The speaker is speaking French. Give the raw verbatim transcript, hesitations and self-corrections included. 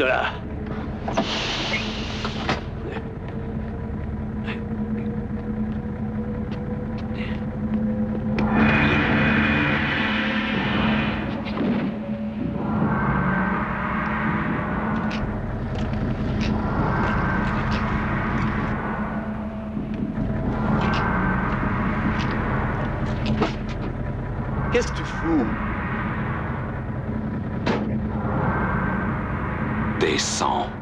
de là. Qu'est-ce que tu fous? Descends.